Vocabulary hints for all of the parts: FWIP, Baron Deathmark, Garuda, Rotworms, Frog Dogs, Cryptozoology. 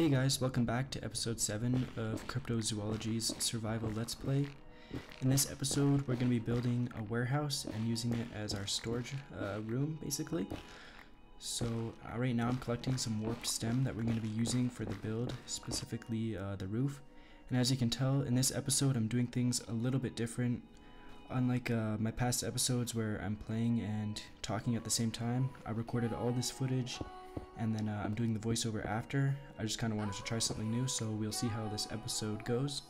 Hey guys, welcome back to episode 7 of Cryptozoology's Survival Let's Play. In this episode, we're going to be building a warehouse and using it as our storage room, basically. So right now I'm collecting some warped stem that we're going to be using for the build, specifically the roof. And as you can tell, in this episode I'm doing things a little bit different. Unlike my past episodes where I'm playing and talking at the same time, I recorded all this footage and then I'm doing the voiceover after. I just kind of wanted to try something new, so we'll see how this episode goes.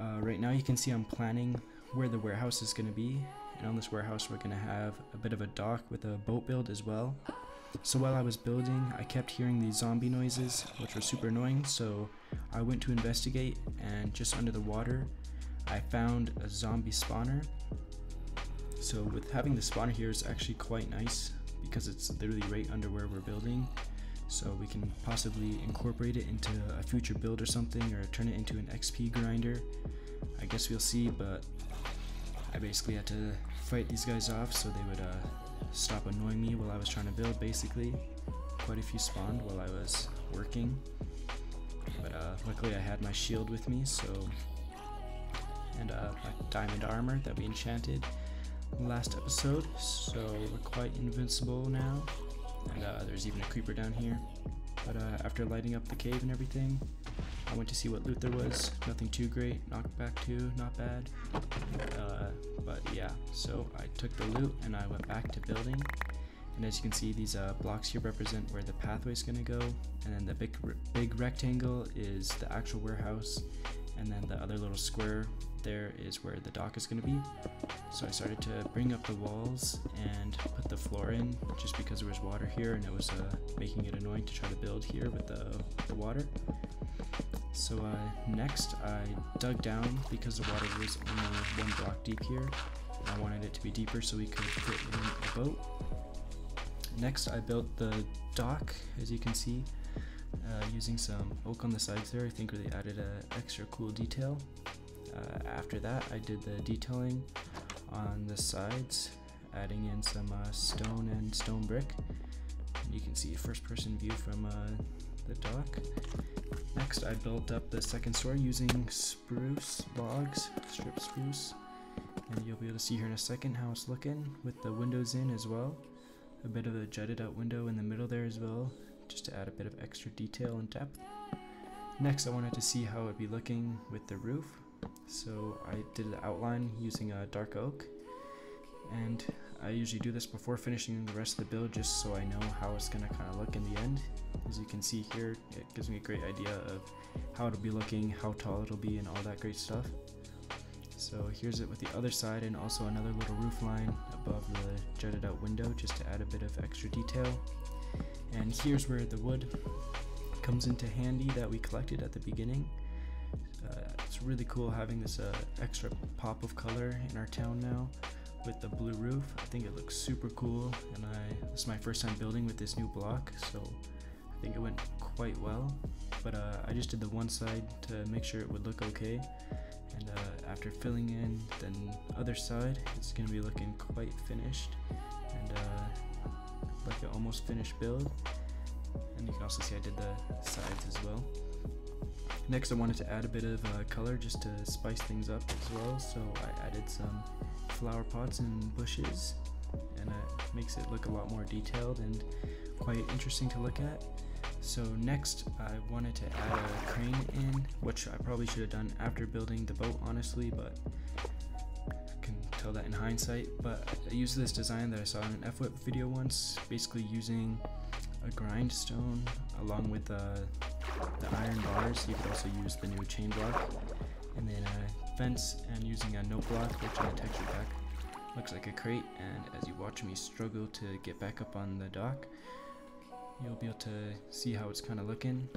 Right now you can see I'm planning where the warehouse is going to be, and on this warehouse we're going to have a bit of a dock with a boat build as well. So while I was building, I kept hearing these zombie noises, which were super annoying, so I went to investigate, and just under the water I found a zombie spawner. So with having the spawner here is actually quite nice because it's literally right under where we're building, so we can possibly incorporate it into a future build or something, or turn it into an XP grinder. I guess we'll see, but I basically had to fight these guys off so they would stop annoying me while I was trying to build, basically. Quite a few spawned while I was working, but luckily I had my shield with me, so, and my diamond armor that we enchanted last episode, so we're quite invincible now. And there's even a creeper down here, but after lighting up the cave and everything, I went to see what loot there was. Nothing too great, knockback 2, not bad, but yeah, so I took the loot and I went back to building. And as you can see, these blocks here represent where the pathway is going to go, and then the big rectangle is the actual warehouse, and then the other little square there is where the dock is going to be. So I started to bring up the walls and put the floor in, just because there was water here and it was making it annoying to try to build here with the water. So next I dug down because the water was only one block deep here. I wanted it to be deeper so we could fit in a boat. Next I built the dock, as you can see, using some oak on the sides there. I think really added an extra cool detail. After that I did the detailing on the sides, adding in some stone and stone brick. And you can see first person view from the dock. Next I built up the second story using spruce logs, strip spruce, and you'll be able to see here in a second how it's looking with the windows in as well. A bit of a jutted out window in the middle there as well, just to add a bit of extra detail and depth. Next I wanted to see how it would be looking with the roof, so I did the outline using a dark oak, and I usually do this before finishing the rest of the build just so I know how it's going to kind of look in the end. As you can see here, it gives me a great idea of how it'll be looking, how tall it'll be, and all that great stuff. So here's it with the other side, and also another little roof line above the jutted out window just to add a bit of extra detail. And here's where the wood comes into handy that we collected at the beginning. It's really cool having this extra pop of color in our town now with the blue roof. I think it looks super cool, and this is my first time building with this new block, so I think it went quite well. But I just did the one side to make sure it would look okay, and after filling in the other side, it's going to be looking quite finished, and like an almost finished build. And you can also see I did the sides as well. Next I wanted to add a bit of color just to spice things up as well, so I added some flower pots and bushes, and it makes it look a lot more detailed and quite interesting to look at. So next I wanted to add a crane in, which I probably should have done after building the boat honestly, but I can tell that in hindsight. But I used this design that I saw in an FWIP video once, basically using a grindstone along with the iron bars. You could also use the new chain block, and then a fence, and using a note block, which in the texture pack looks like a crate. And as you watch me struggle to get back up on the dock, you'll be able to see how it's kind of looking.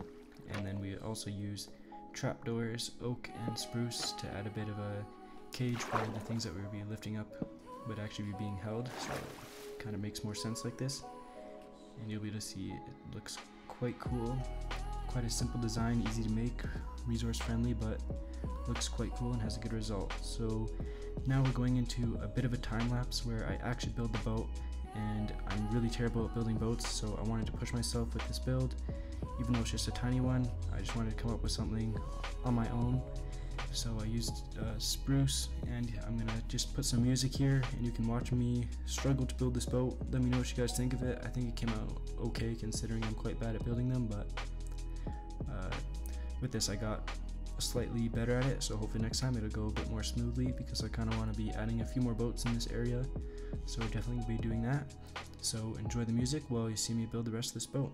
And then we also use trapdoors, oak and spruce, to add a bit of a cage where the things that we'll be lifting up would actually be being held, so it kind of makes more sense like this. And you'll be able to see it looks quite cool. Quite a simple design, easy to make, resource friendly, but looks quite cool and has a good result. So now we're going into a bit of a time lapse where I actually build the boat, and I'm really terrible at building boats, so I wanted to push myself with this build even though it's just a tiny one, I just wanted to come up with something on my own. So I used spruce, and I'm gonna just put some music here, and you can watch me struggle to build this boat. Let me know what you guys think of it. I think it came out okay, considering I'm quite bad at building them, but with this I got slightly better at it, so hopefully next time it'll go a bit more smoothly, because I kind of want to be adding a few more boats in this area, so I'll definitely be doing that. So enjoy the music while you see me build the rest of this boat.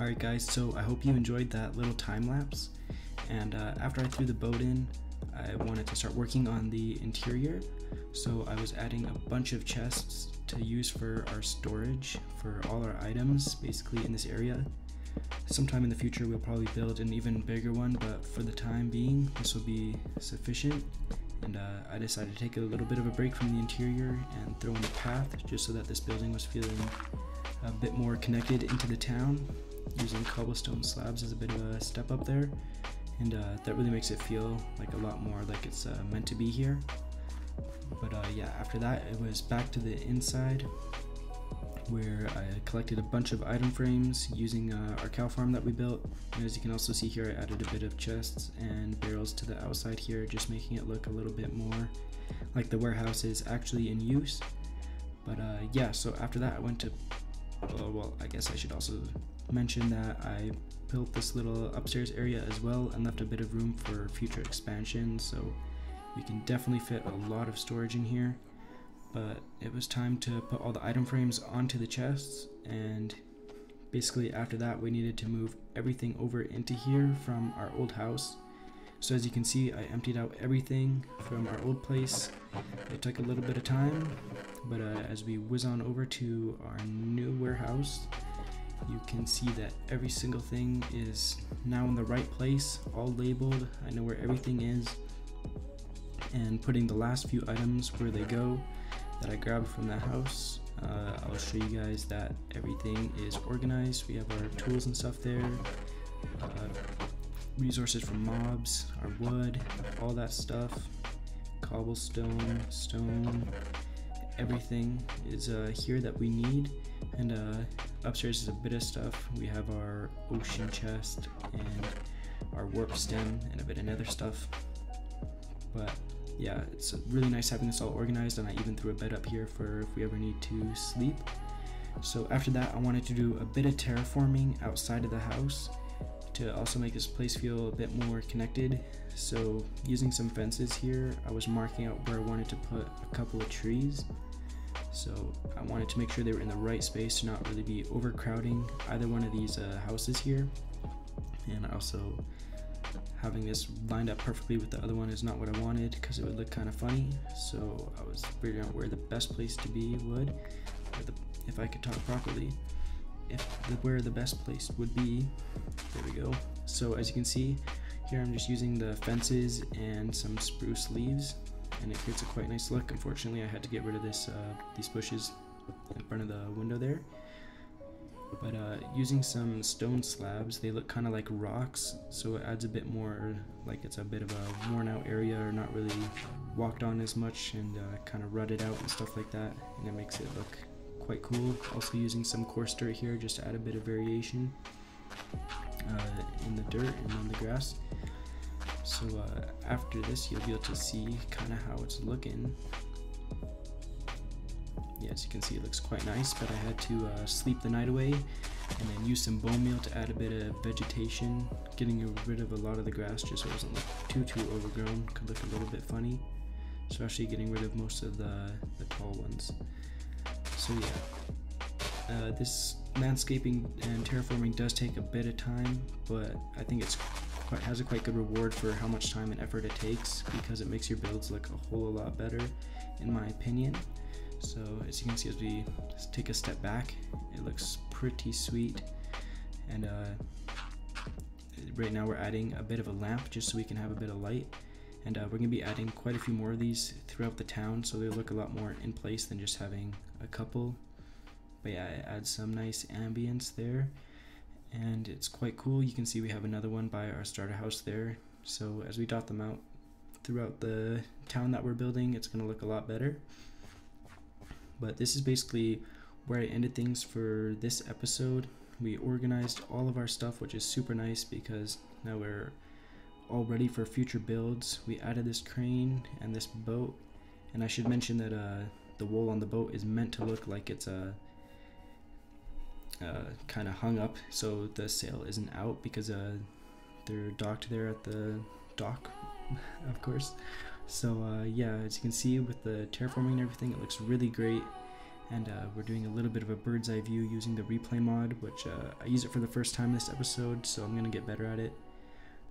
Alright guys, so I hope you enjoyed that little time lapse, and after I threw the boat in, I wanted to start working on the interior, so I was adding a bunch of chests to use for our storage for all our items basically in this area. Sometime in the future we'll probably build an even bigger one, but for the time being this will be sufficient, and I decided to take a little bit of a break from the interior and throw in a path just so that this building was feeling a bit more connected into the town. Using cobblestone slabs is a bit of a step up there, and that really makes it feel like a lot more like it's meant to be here. But yeah, after that it was back to the inside, where I collected a bunch of item frames using our cow farm that we built, and as you can also see here, I added a bit of chests and barrels to the outside here, just making it look a little bit more like the warehouse is actually in use. But yeah, so after that I went to, well, I guess I should also mention that I built this little upstairs area as well, and left a bit of room for future expansion, so we can definitely fit a lot of storage in here. But it was time to put all the item frames onto the chests, and basically after that we needed to move everything over into here from our old house. So as you can see, I emptied out everything from our old place. It took a little bit of time, but as we whiz on over to our new warehouse, you can see that every single thing is now in the right place, all labeled. I know where everything is, and putting the last few items where they go that I grabbed from the house. I'll show you guys that everything is organized. We have our tools and stuff there, resources from mobs, our wood, all that stuff, cobblestone, stone, everything is here that we need. And upstairs is a bit of stuff. We have our ocean chest and our warp stem and a bit of nether stuff. But yeah, it's really nice having this all organized, and I even threw a bed up here for if we ever need to sleep. So after that I wanted to do a bit of terraforming outside of the house to also make this place feel a bit more connected. So using some fences here, I was marking out where I wanted to put a couple of trees. So I wanted to make sure they were in the right space to not really be overcrowding either one of these houses here. And also having this lined up perfectly with the other one is not what I wanted, because it would look kind of funny. So I was figuring out where the best place to be would, or if I could talk properly, where the best place would be. There we go. So as you can see here, I'm just using the fences and some spruce leaves, and it creates a quite nice look. Unfortunately I had to get rid of these bushes in front of the window there. But using some stone slabs, they look kind of like rocks, so it adds a bit more, like it's a bit of a worn out area or not really walked on as much, and kind of rutted out and stuff like that, and it makes it look quite cool. Also using some coarse dirt here just to add a bit of variation in the dirt and on the grass. So after this you'll be able to see kind of how it's looking. Yeah, as you can see it looks quite nice, but I had to sleep the night away and then use some bone meal to add a bit of vegetation, getting rid of a lot of the grass just so it doesn't look too overgrown. Could look a little bit funny, especially getting rid of most of the tall ones. So yeah, this landscaping and terraforming does take a bit of time, but I think it's has a quite good reward for how much time and effort it takes, because it makes your builds look a whole lot better, in my opinion. So as you can see, as we take a step back, it looks pretty sweet. And right now we're adding a bit of a lamp just so we can have a bit of light, and we're going to be adding quite a few more of these throughout the town, so they look a lot more in place than just having a couple. But yeah, it adds some nice ambience there, and it's quite cool. You can see we have another one by our starter house there, so as we dot them out throughout the town that we're building, it's going to look a lot better. But this is basically where I ended things for this episode. We organized all of our stuff, which is super nice because now we're all ready for future builds. We added this crane and this boat, and I should mention that the wool on the boat is meant to look like it's a kind of hung up, so the sail isn't out, because they're docked there at the dock, of course. So yeah, as you can see with the terraforming and everything, it looks really great. And we're doing a little bit of a bird's eye view using the replay mod, which I use it for the first time this episode, so I'm gonna get better at it.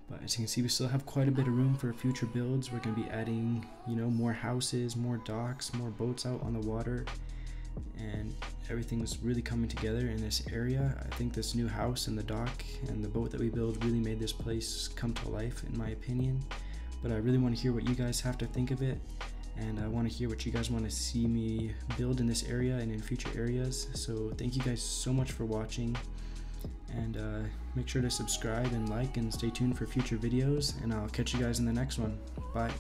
But as you can see, we still have quite a bit of room for future builds. We're gonna be adding, you know, more houses, more docks, more boats out on the water, and everything's really coming together in this area. I think this new house and the dock and the boat that we build really made this place come to life, in my opinion. But I really want to hear what you guys have to think of it, and I want to hear what you guys want to see me build in this area and in future areas. So thank you guys so much for watching, and make sure to subscribe and like, and stay tuned for future videos, and I'll catch you guys in the next one. Bye.